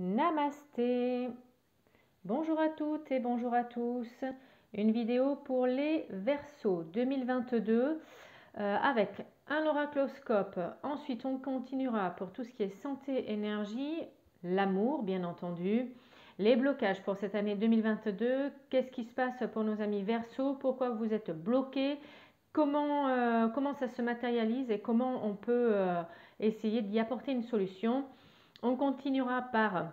Namasté. Bonjour à toutes et bonjour à tous. Une vidéo pour les Verseaux 2022 avec un oracloscope. Ensuite, on continuera pour tout ce qui est santé, énergie, l'amour, bien entendu. Les blocages pour cette année 2022. Qu'est-ce qui se passe pour nos amis Verseaux? Pourquoi vous êtes bloqués? Comment ça se matérialise et comment on peut essayer d'y apporter une solution? On continuera par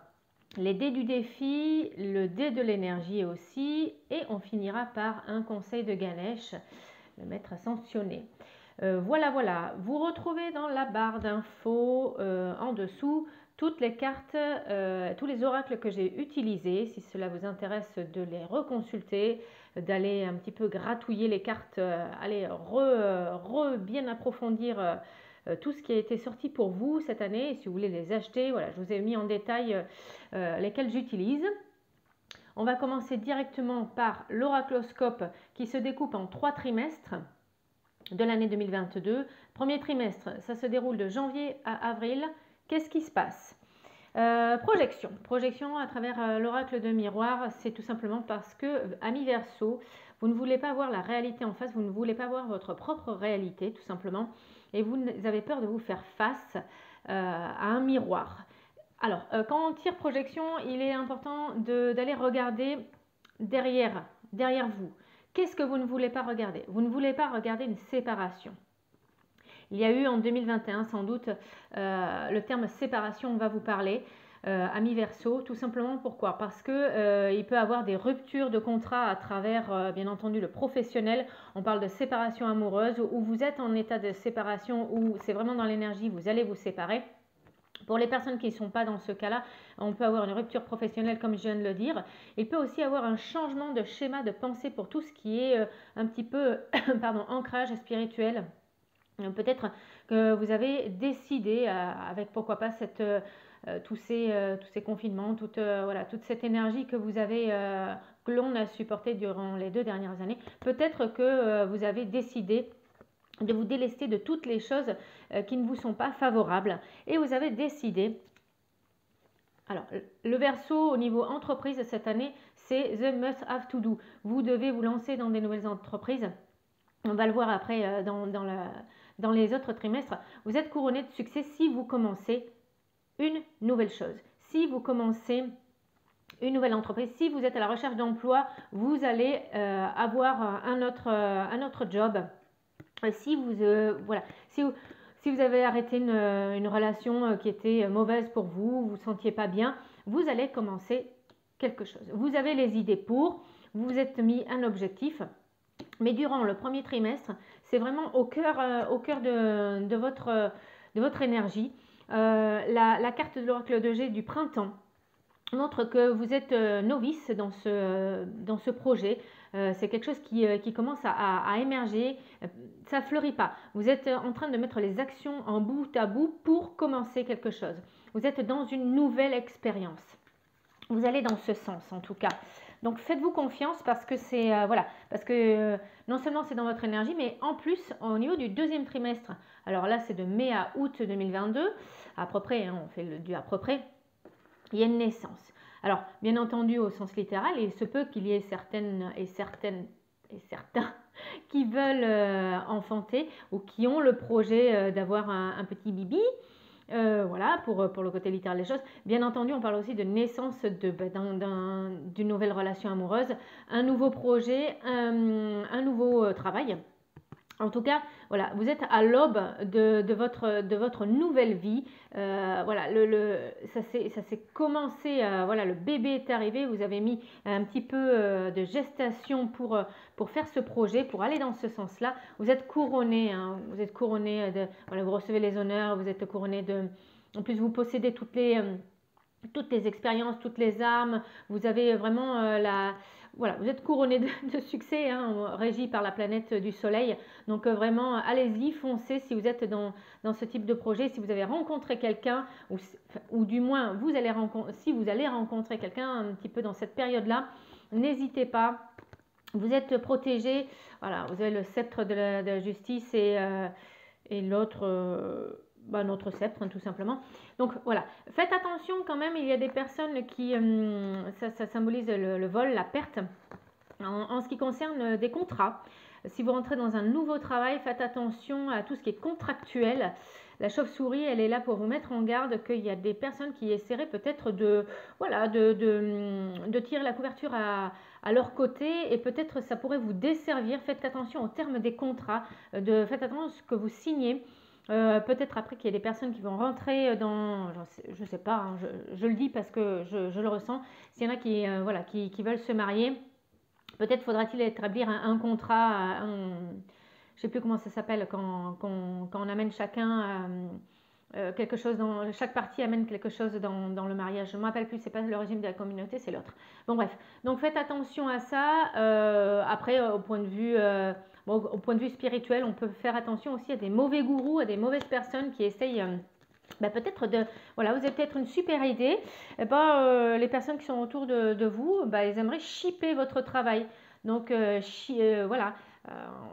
les dés du défi, le dé de l'énergie aussi, et on finira par un conseil de Ganesh, le maître ascensionné. Voilà, vous retrouvez dans la barre d'infos en dessous toutes les cartes, tous les oracles que j'ai utilisés, si cela vous intéresse de les reconsulter, d'aller un petit peu gratouiller les cartes, aller bien approfondir tout ce qui a été sorti pour vous cette année. Et si vous voulez les acheter, voilà, je vous ai mis en détail lesquels j'utilise. On va commencer directement par l'oracloscope qui se découpe en 3 trimestres de l'année 2022. Premier trimestre, ça se déroule de janvier à avril. Qu'est-ce qui se passe? Projection à travers l'oracle de miroir, c'est tout simplement parce que, ami Verseau, vous ne voulez pas voir la réalité en face, vous ne voulez pas voir votre propre réalité tout simplement, et vous avez peur de vous faire face à un miroir. Alors, quand on tire projection, il est important d'aller regarder derrière vous. Qu'est-ce que vous ne voulez pas regarder? Vous ne voulez pas regarder une séparation. Il y a eu en 2021 sans doute le terme séparation, on va vous parler, ami Verseau, tout simplement pourquoi? Parce qu'il peut y avoir des ruptures de contrat à travers bien entendu le professionnel. On parle de séparation amoureuse où vous êtes en état de séparation, où c'est vraiment dans l'énergie, vous allez vous séparer. Pour les personnes qui ne sont pas dans ce cas-là, on peut avoir une rupture professionnelle comme je viens de le dire. Il peut aussi avoir un changement de schéma de pensée pour tout ce qui est un petit peu ancrage spirituel. Peut-être que vous avez décidé, avec pourquoi pas tous ces confinements, toute cette énergie que vous avez, que l'on a supportée durant les 2 dernières années, peut-être que vous avez décidé de vous délester de toutes les choses qui ne vous sont pas favorables. Et vous avez décidé, alors le Verseau au niveau entreprise cette année, c'est « The must have to do ». Vous devez vous lancer dans des nouvelles entreprises. On va le voir après dans les autres trimestres. Vous êtes couronné de succès si vous commencez une nouvelle chose. Si vous commencez une nouvelle entreprise, si vous êtes à la recherche d'emploi, vous allez avoir un autre job. Si vous, si vous avez arrêté une relation qui était mauvaise pour vous, vous ne vous sentiez pas bien, vous allez commencer quelque chose. Vous avez les idées pour, vous vous êtes mis un objectif. Mais durant le premier trimestre, c'est vraiment au cœur de votre énergie. La carte de l'oracle de G du printemps montre que vous êtes novice dans ce projet. C'est quelque chose qui commence à émerger, ça ne fleurit pas. Vous êtes en train de mettre les actions en bout à bout pour commencer quelque chose. Vous êtes dans une nouvelle expérience. Vous allez dans ce sens en tout cas. Donc faites-vous confiance parce que c'est non seulement c'est dans votre énergie, mais en plus au niveau du deuxième trimestre. Alors là, c'est de mai à août 2022, à peu près, hein, on fait du à peu près. Il y a une naissance. Alors bien entendu au sens littéral, il se peut qu'il y ait certains qui veulent enfanter ou qui ont le projet d'avoir un petit bibi. Voilà, pour le côté littéral des choses. Bien entendu, on parle aussi de naissance d'une nouvelle relation amoureuse, un nouveau projet, un nouveau travail. En tout cas, voilà, vous êtes à l'aube de votre nouvelle vie. Voilà, ça s'est commencé, voilà, le bébé est arrivé, vous avez mis un petit peu de gestation pour faire ce projet, pour aller dans ce sens-là. Vous êtes couronné, hein, vous êtes couronné, voilà, vous recevez les honneurs, vous êtes couronné de... En plus, vous possédez toutes les expériences, toutes les armes, vous avez vraiment Voilà, vous êtes couronné de succès, hein, régi par la planète du soleil. Donc vraiment, allez-y, foncez si vous êtes dans ce type de projet. Si vous avez rencontré quelqu'un, ou du moins, si vous allez rencontrer quelqu'un un petit peu dans cette période-là, n'hésitez pas. Vous êtes protégé. Voilà, vous avez le sceptre de la justice et l'autre... notre sceptre, hein, tout simplement. Donc voilà, faites attention quand même, il y a des personnes qui, ça symbolise le vol, la perte. En ce qui concerne des contrats, si vous rentrez dans un nouveau travail, faites attention à tout ce qui est contractuel. La chauve-souris, elle est là pour vous mettre en garde qu'il y a des personnes qui essaieraient peut-être de, voilà, de tirer la couverture à leur côté et peut-être ça pourrait vous desservir. Faites attention au terme des contrats, faites attention à ce que vous signez. Peut-être après qu'il y a des personnes qui vont rentrer dans, je ne sais pas, hein, je le dis parce que je le ressens, s'il y en a qui, voilà, qui veulent se marier, peut-être faudra-t-il établir un contrat, je ne sais plus comment ça s'appelle, quand on amène chacun quelque chose, chaque partie amène quelque chose dans le mariage. Je ne me rappelle plus, ce n'est pas le régime de la communauté, c'est l'autre. Bon bref, donc faites attention à ça. Après, au point de vue spirituel, on peut faire attention aussi à des mauvais gourous, à des mauvaises personnes qui essayent... peut-être de... Voilà, vous avez peut-être une super idée. Et les personnes qui sont autour de vous, elles aimeraient shipper votre travail. Donc, voilà,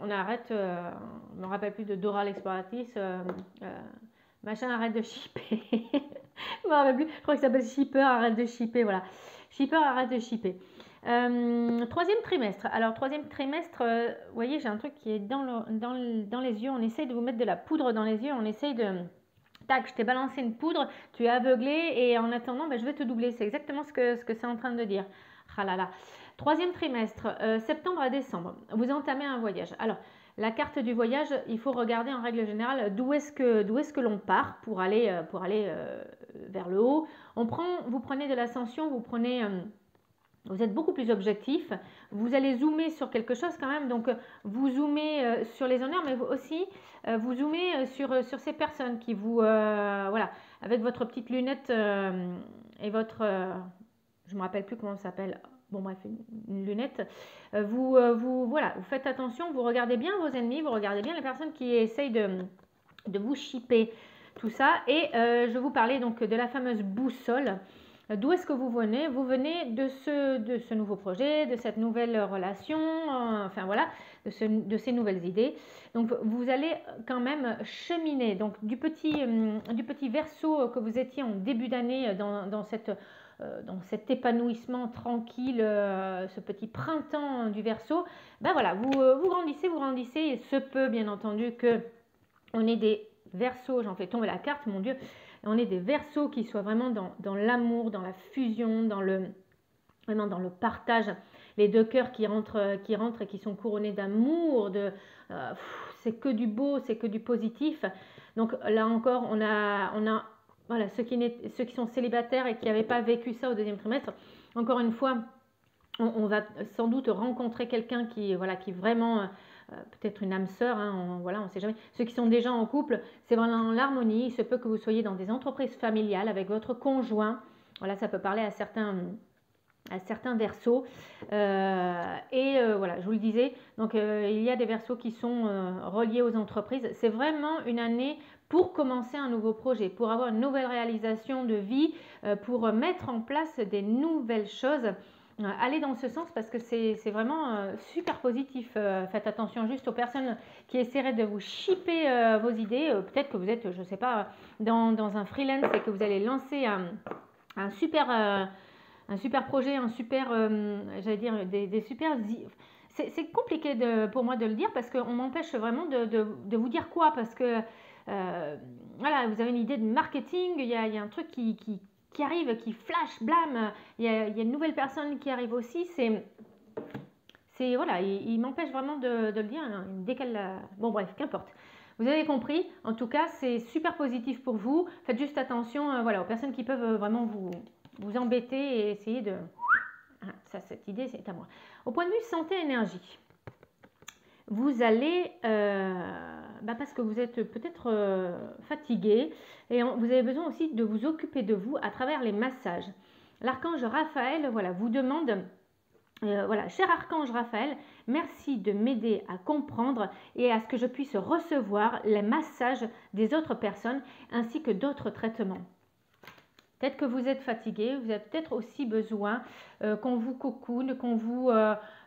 on arrête... on ne me rappelle plus de Dora l'exploratrice. Machin, arrête de shipper. Je ne me rappelle plus. Je crois que ça s'appelle shipper, arrête de shipper. Voilà, shipper, arrête de shipper. Troisième trimestre. Alors, troisième trimestre, vous voyez, j'ai un truc qui est dans les yeux. On essaye de vous mettre de la poudre dans les yeux. On essaye de... Tac, je t'ai balancé une poudre, tu es aveuglé et en attendant, je vais te doubler. C'est exactement ce que c'est en train de dire. Ah là là. Troisième trimestre, septembre à décembre, vous entamez un voyage. Alors, la carte du voyage, il faut regarder en règle générale d'où est-ce que l'on part pour aller vers le haut. Vous prenez de l'ascension, vous êtes beaucoup plus objectif, vous allez zoomer sur quelque chose quand même, donc vous zoomez sur les honneurs, mais aussi vous zoomez sur ces personnes qui vous... voilà, avec votre petite lunette et votre... je ne me rappelle plus comment ça s'appelle, bon bref, une lunette, voilà, vous faites attention, vous regardez bien vos ennemis, vous regardez bien les personnes qui essayent de vous shipper, tout ça, et je vous parlais donc de la fameuse boussole. D'où est-ce que vous venez? Vous venez de ce nouveau projet, de cette nouvelle relation, enfin voilà, de ces nouvelles idées. Donc, vous allez quand même cheminer. Donc, du petit Verseau que vous étiez en début d'année dans cet épanouissement tranquille, ce petit printemps du Verseau, voilà, vous grandissez, vous grandissez. Il se peut, bien entendu, qu'on ait des Verseaux, j'en fais tomber la carte, mon Dieu. On est des Verseaux qui soient vraiment dans l'amour, dans la fusion, vraiment dans le partage. Les deux cœurs qui rentrent et qui sont couronnés d'amour, c'est que du beau, c'est que du positif. Donc là encore, on a voilà, ceux qui sont célibataires et qui n'avaient pas vécu ça au deuxième trimestre. Encore une fois, on va sans doute rencontrer quelqu'un qui vraiment... peut-être une âme sœur, hein, voilà, on ne sait jamais. Ceux qui sont déjà en couple, c'est vraiment l'harmonie. Il se peut que vous soyez dans des entreprises familiales avec votre conjoint. Voilà, ça peut parler à certains Verseaux. Voilà, je vous le disais, donc il y a des Verseaux qui sont reliés aux entreprises. C'est vraiment une année pour commencer un nouveau projet, pour avoir une nouvelle réalisation de vie, pour mettre en place des nouvelles choses. Allez dans ce sens parce que c'est vraiment super positif. Faites attention juste aux personnes qui essaieraient de vous shipper vos idées. Peut-être que vous êtes, je ne sais pas, dans un freelance et que vous allez lancer un super projet, un super, j'allais dire, des super... C'est compliqué pour moi de le dire parce qu'on m'empêche vraiment de vous dire quoi. Parce que, voilà, vous avez une idée de marketing, il y a un truc qui arrive, qui flash, blâme, il y a une nouvelle personne qui arrive aussi, voilà, il m'empêche vraiment de le dire, il me décale la... Bon bref, qu'importe. Vous avez compris, en tout cas, c'est super positif pour vous, faites juste attention voilà, aux personnes qui peuvent vraiment vous embêter et essayer de... Ah, ça, cette idée, c'est à moi. Au point de vue santé-énergie, vous allez... parce que vous êtes peut-être fatigué et vous avez besoin aussi de vous occuper de vous à travers les massages. L'archange Raphaël, voilà, vous demande, voilà, cher archange Raphaël, merci de m'aider à comprendre et à ce que je puisse recevoir les massages des autres personnes ainsi que d'autres traitements. Peut-être que vous êtes fatigué, vous avez peut-être aussi besoin qu'on vous cocoune, vous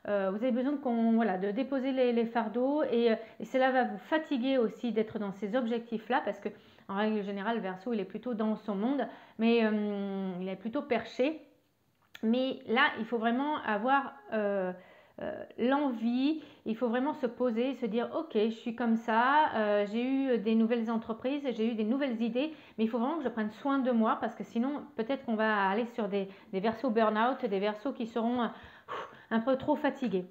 avez besoin de déposer les fardeaux et cela va vous fatiguer aussi d'être dans ces objectifs-là parce que En règle générale, Verseau, il est plutôt dans son monde, mais il est plutôt perché. Mais là, il faut vraiment avoir l'envie, il faut vraiment se poser, se dire ok, je suis comme ça, j'ai eu des nouvelles entreprises, j'ai eu des nouvelles idées, mais il faut vraiment que je prenne soin de moi parce que sinon peut-être qu'on va aller sur des Verseaux burn-out, des Verseaux qui seront un peu trop fatigués.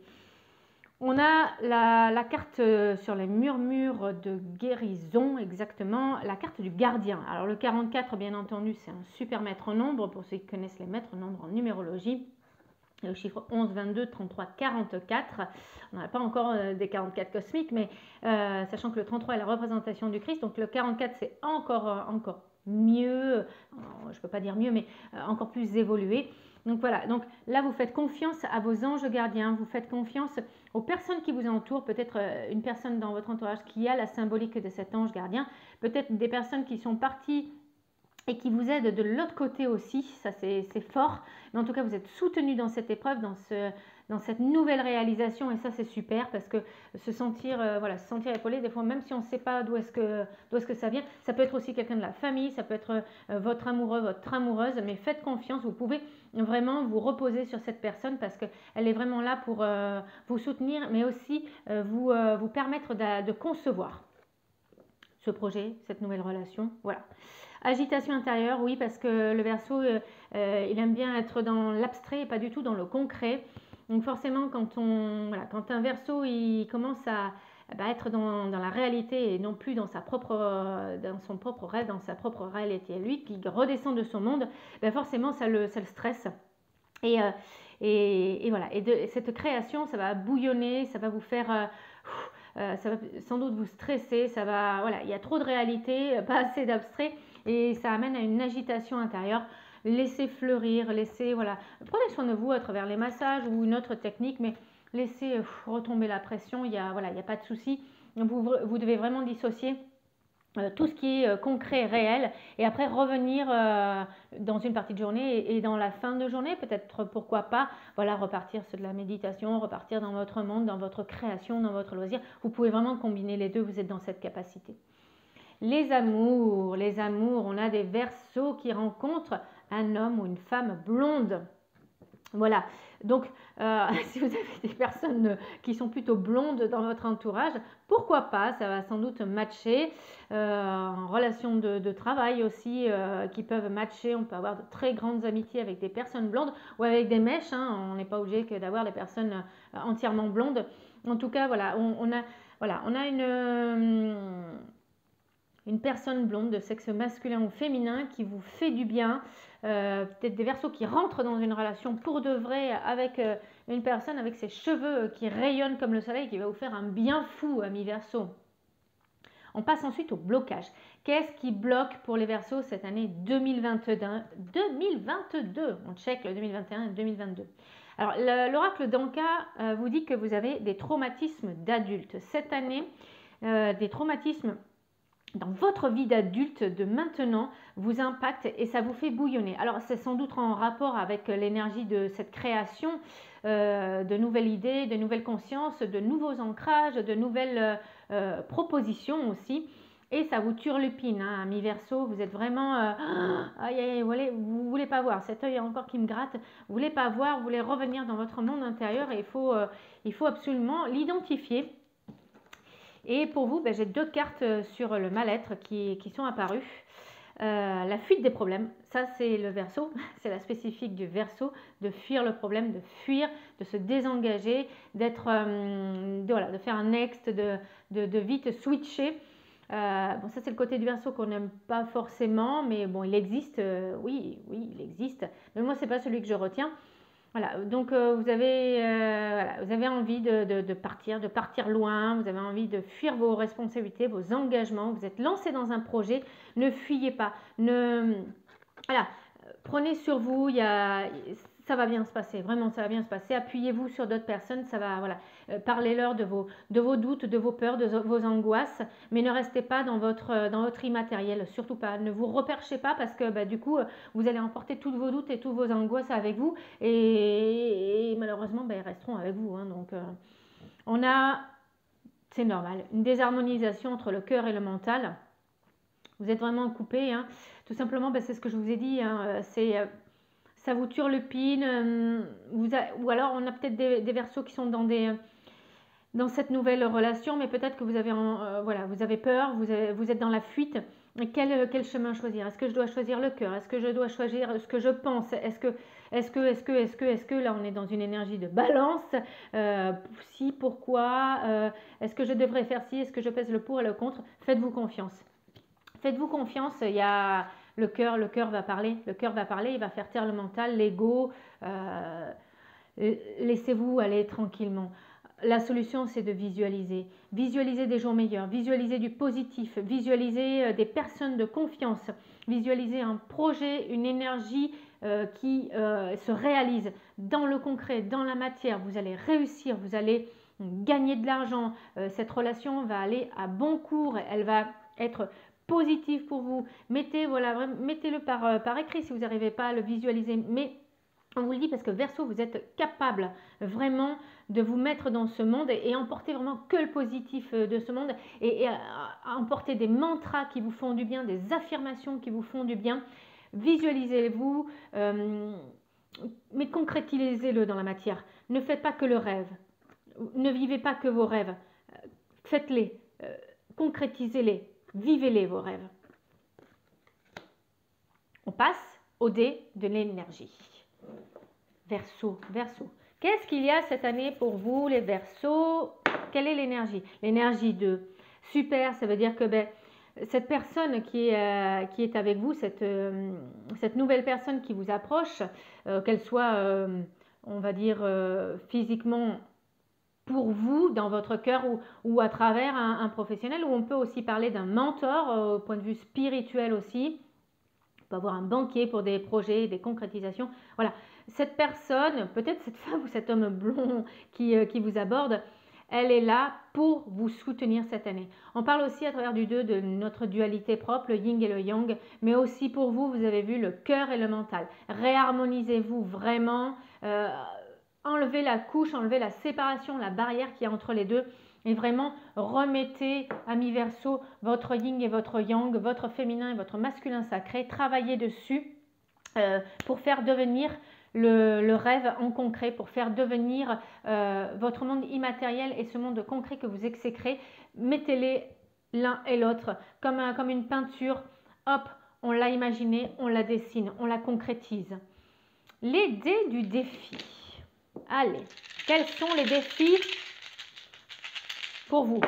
On a la carte sur les murmures de guérison, exactement, la carte du gardien. Alors le 44, bien entendu, c'est un super maître en nombre, pour ceux qui connaissent les maîtres en nombre en numérologie. Le chiffre 11, 22, 33, 44. On n'a pas encore des 44 cosmiques, mais sachant que le 33 est la représentation du Christ, donc le 44, c'est encore mieux, je ne peux pas dire mieux, mais encore plus évolué. Donc voilà, donc là vous faites confiance à vos anges gardiens, vous faites confiance aux personnes qui vous entourent, peut-être une personne dans votre entourage qui a la symbolique de cet ange gardien, peut-être des personnes qui sont parties et qui vous aident de l'autre côté aussi, ça c'est fort, mais en tout cas vous êtes soutenus dans cette épreuve, dans cette nouvelle réalisation, et ça c'est super parce que se sentir, voilà, se sentir épaulé, des fois même si on ne sait pas d'où est-ce que ça vient, ça peut être aussi quelqu'un de la famille, ça peut être votre amoureux, votre amoureuse, mais faites confiance, vous pouvez vraiment vous reposer sur cette personne parce qu'elle est vraiment là pour vous soutenir, mais aussi vous permettre de concevoir ce projet, cette nouvelle relation, voilà. Agitation intérieure, oui, parce que le Verseau, il aime bien être dans l'abstrait et pas du tout dans le concret. Donc forcément, quand un Verseau, il commence à être dans la réalité et non plus dans son propre rêve, dans sa propre réalité. Lui qui redescend de son monde, forcément, ça le stresse. Et voilà, et de cette création, ça va bouillonner, ça va vous faire... ça va sans doute vous stresser, ça va, voilà, il y a trop de réalité, pas assez d'abstrait et ça amène à une agitation intérieure. Laissez fleurir, laissez, voilà, prenez soin de vous à travers les massages ou une autre technique, mais laissez retomber la pression, il n'y a pas de souci. Vous devez vraiment dissocier tout ce qui est concret, réel, et après revenir dans une partie de journée et dans la fin de journée, peut-être pourquoi pas, voilà, repartir sur de la méditation, repartir dans votre monde, dans votre création, dans votre loisir. Vous pouvez vraiment combiner les deux, vous êtes dans cette capacité. Les amours, on a des Verseaux qui rencontrent un homme ou une femme blonde. Voilà, donc si vous avez des personnes qui sont plutôt blondes dans votre entourage, pourquoi pas, ça va sans doute matcher. En relation de travail aussi, qui peuvent matcher, on peut avoir de très grandes amitiés avec des personnes blondes ou avec des mèches, hein. On n'est pas obligé d'avoir des personnes entièrement blondes. En tout cas, voilà, on a une personne blonde de sexe masculin ou féminin qui vous fait du bien, peut-être des Verseaux qui rentrent dans une relation pour de vrai avec une personne avec ses cheveux qui rayonnent comme le soleil, qui va vous faire un bien fou, ami Verseau. On passe ensuite au blocage. Qu'est-ce qui bloque pour les Verseaux cette année 2022? On check le 2021 et 2022. Alors, l'oracle d'Anka vous dit que vous avez des traumatismes d'adultes. Cette année, des traumatismes dans votre vie d'adulte de maintenant vous impacte et ça vous fait bouillonner. Alors c'est sans doute en rapport avec l'énergie de cette création, de nouvelles idées, de nouvelles consciences, de nouveaux ancrages, de nouvelles propositions aussi. Et ça vous turlupine, hein, ami Verseau, vous êtes vraiment, aïe, aïe, vous voulez pas voir, cet œil encore qui me gratte, vous voulez pas voir, vous voulez revenir dans votre monde intérieur et il faut absolument l'identifier. Et pour vous, j'ai deux cartes sur le mal-être qui sont apparues. La fuite des problèmes, ça c'est le Verseau, c'est la spécifique du Verseau, de fuir le problème, de fuir, de se désengager, de faire un next, de vite switcher. Bon, ça c'est le côté du Verseau qu'on n'aime pas forcément, mais bon, il existe, oui, il existe. Mais moi, ce n'est pas celui que je retiens. Voilà, donc vous avez envie de partir loin, vous avez envie de fuir vos responsabilités, vos engagements, vous êtes lancé dans un projet, ne fuyez pas, prenez sur vous, ça va bien se passer, vraiment ça va bien se passer, appuyez-vous sur d'autres personnes, ça va, voilà, parlez-leur de vos doutes, de vos peurs, de vos angoisses, mais ne restez pas dans votre immatériel, surtout pas, ne vous reperchez pas parce que du coup, vous allez emporter tous vos doutes et toutes vos angoisses avec vous et malheureusement, ils resteront avec vous, hein, donc on a, c'est normal, une désharmonisation entre le cœur et le mental. Vous êtes vraiment coupé, hein. Tout simplement, ben, c'est ce que je vous ai dit, hein. Ça vous turlupine, ou alors on a peut-être des Verseaux qui sont dans cette nouvelle relation, mais peut-être que vous avez, voilà, vous avez peur, vous êtes dans la fuite. Et quel chemin choisir? Est-ce que je dois choisir le cœur? Est-ce que je dois choisir ce que je pense? Est-ce que là on est dans une énergie de balance, si, pourquoi, est-ce que je devrais faire ci, est-ce que je pèse le pour et le contre? Faites-vous confiance. Faites-vous confiance, il y a le cœur va parler, le cœur va parler, il va faire taire le mental, l'ego, laissez-vous aller tranquillement. La solution, c'est de visualiser. Visualiser des jours meilleurs, visualiser du positif, visualiser des personnes de confiance, visualiser un projet, une énergie qui se réalise dans le concret, dans la matière. Vous allez réussir, vous allez gagner de l'argent. Cette relation va aller à bon cours, elle va être positive pour vous. Mettez-le par écrit si vous n'arrivez pas à le visualiser, mais on vous le dit parce que Verseau, vous êtes capable vraiment de vous mettre dans ce monde et emporter vraiment que le positif de ce monde et emporter des mantras qui vous font du bien, des affirmations qui vous font du bien. Visualisez-vous, mais concrétisez-le dans la matière. Ne faites pas que le rêve, ne vivez pas que vos rêves, faites-les, concrétisez-les, vivez-les vos rêves. On passe au dé de l'énergie. Verseau. Qu'est-ce qu'il y a cette année pour vous les Verseaux? Quelle est l'énergie? L'énergie 2. Super, ça veut dire que ben, cette personne qui est avec vous, cette nouvelle personne qui vous approche, qu'elle soit, on va dire, physiquement pour vous, dans votre cœur ou à travers un professionnel, ou on peut aussi parler d'un mentor au point de vue spirituel aussi. On peut avoir un banquier pour des projets, des concrétisations. Voilà, cette personne, peut-être cette femme ou cet homme blond qui vous aborde, elle est là pour vous soutenir cette année. On parle aussi à travers du 2 de notre dualité propre, le yin et le yang, mais aussi pour vous, vous avez vu le cœur et le mental. Réharmonisez-vous vraiment, enlevez la couche, enlevez la séparation, la barrière qu'il y a entre les deux. Et vraiment, remettez, amis Verseau, votre yin et votre yang, votre féminin et votre masculin sacré. Travaillez dessus pour faire devenir le rêve en concret, pour faire devenir votre monde immatériel et ce monde concret que vous exécrez. Mettez-les l'un et l'autre comme une peinture. Hop, on l'a imaginé, on la dessine, on la concrétise. Les dés du défi. Allez, quels sont les défis pour vous?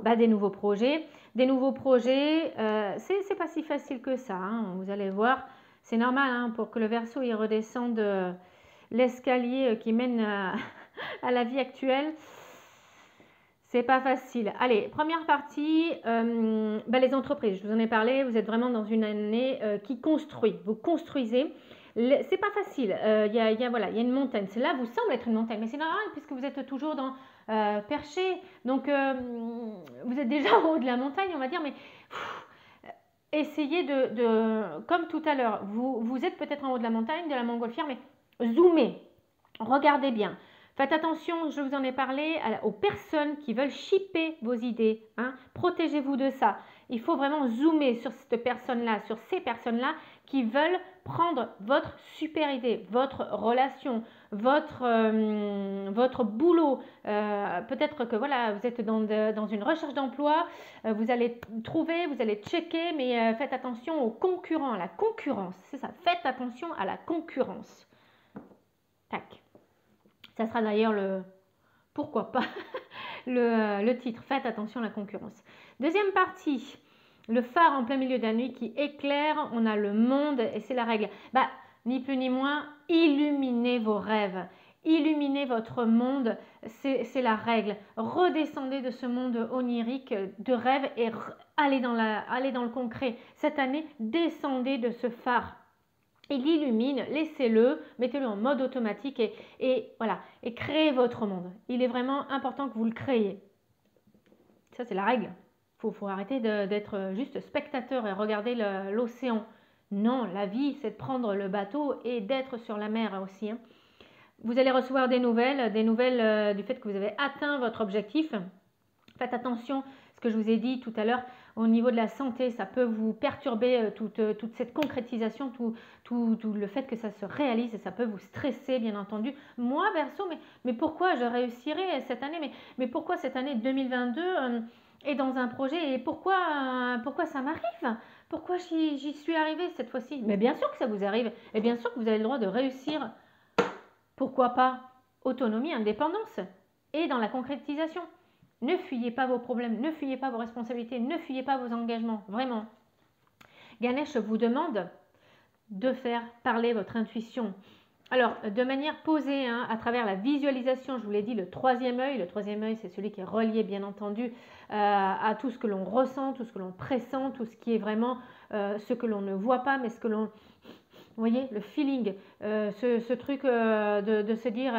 Bah, des nouveaux projets, c'est pas si facile que ça, hein, vous allez voir, c'est normal, hein, pour que le Verseau il redescende l'escalier qui mène à la vie actuelle, c'est pas facile. Allez, première partie, bah, les entreprises, je vous en ai parlé, vous êtes vraiment dans une année qui construit, vous construisez. C'est pas facile, voilà, il y a une montagne, cela vous semble être une montagne, mais c'est normal puisque vous êtes toujours dans perché, donc vous êtes déjà en haut de la montagne, on va dire, mais essayez de comme tout à l'heure, vous êtes peut-être en haut de la montagne, de la montgolfière, mais zoomez, regardez bien. Faites attention, je vous en ai parlé, aux personnes qui veulent shipper vos idées. Hein. Protégez-vous de ça. Il faut vraiment zoomer sur cette personne-là, sur ces personnes-là qui veulent prendre votre super idée, votre relation, votre boulot. Peut-être que voilà, vous êtes dans une recherche d'emploi, vous allez trouver, vous allez checker, mais faites attention aux concurrents, à la concurrence. C'est ça, faites attention à la concurrence. Tac. Ça sera d'ailleurs le « pourquoi pas » le titre. Faites attention à la concurrence. Deuxième partie, le phare en plein milieu de la nuit qui éclaire. On a le monde et c'est la règle. Bah, ni plus ni moins, illuminez vos rêves. Illuminez votre monde, c'est la règle. Redescendez de ce monde onirique de rêve et allez dans le concret. Cette année, descendez de ce phare. Il illumine, laissez-le, mettez-le en mode automatique et voilà, et créez votre monde. Il est vraiment important que vous le créiez. Ça, c'est la règle. Il faut arrêter d'être juste spectateur et regarder l'océan. Non, la vie, c'est de prendre le bateau et d'être sur la mer aussi. Hein. Vous allez recevoir des nouvelles du fait que vous avez atteint votre objectif. Faites attention ce que je vous ai dit tout à l'heure, au niveau de la santé, ça peut vous perturber toute cette concrétisation, tout le fait que ça se réalise, et ça peut vous stresser, bien entendu. Moi, Verseau, mais pourquoi je réussirai cette année, mais pourquoi cette année 2022 est dans un projet, et pourquoi ça m'arrive? Pourquoi j'y suis arrivée cette fois-ci? Mais bien sûr que ça vous arrive, et bien sûr que vous avez le droit de réussir. Pourquoi pas? Autonomie, indépendance, et dans la concrétisation. Ne fuyez pas vos problèmes, ne fuyez pas vos responsabilités, ne fuyez pas vos engagements, vraiment. Ganesh vous demande de faire parler votre intuition. Alors, de manière posée, hein, à travers la visualisation, je vous l'ai dit, le troisième œil. Le troisième œil, c'est celui qui est relié, bien entendu, à tout ce que l'on ressent, tout ce que l'on pressent, tout ce qui est vraiment ce que l'on ne voit pas, mais ce que l'on... Vous voyez, le feeling, ce truc de se dire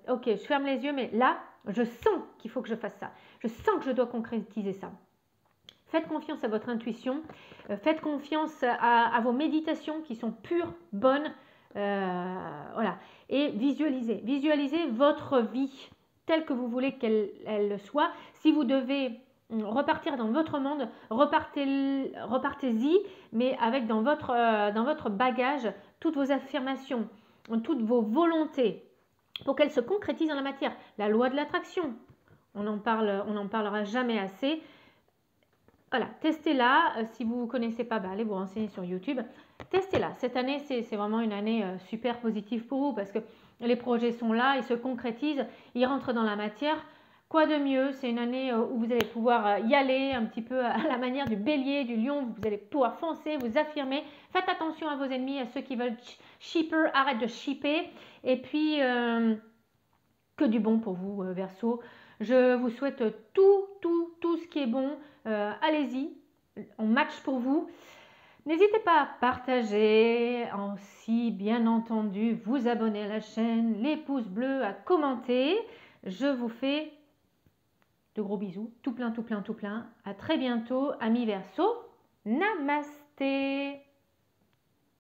« Ok, je ferme les yeux, mais là, je sens qu'il faut que je fasse ça. Je sens que je dois concrétiser ça. » Faites confiance à votre intuition. Faites confiance à vos méditations qui sont pures, bonnes. Voilà. Et visualisez. Visualisez votre vie telle que vous voulez qu'elle soit. Si vous devez... repartir dans votre monde, repartez-y, mais avec dans votre bagage toutes vos affirmations, toutes vos volontés, pour qu'elles se concrétisent dans la matière. La loi de l'attraction, on n'en parlera jamais assez. Voilà, testez-la. Si vous ne connaissez pas, allez vous renseigner sur YouTube. Testez-la. Cette année, c'est vraiment une année super positive pour vous, parce que les projets sont là, ils se concrétisent, ils rentrent dans la matière. Quoi de mieux? C'est une année où vous allez pouvoir y aller un petit peu à la manière du bélier, du lion. Vous allez pouvoir foncer, vous affirmer. Faites attention à vos ennemis, à ceux qui veulent shipper, arrête de shipper. Et puis, que du bon pour vous, Verseau. Je vous souhaite tout ce qui est bon. Allez-y, on match pour vous. N'hésitez pas à partager, aussi bien entendu, vous abonner à la chaîne, les pouces bleus, à commenter. Je vous fais... de gros bisous, tout plein. À très bientôt, amis Verseau. Namasté.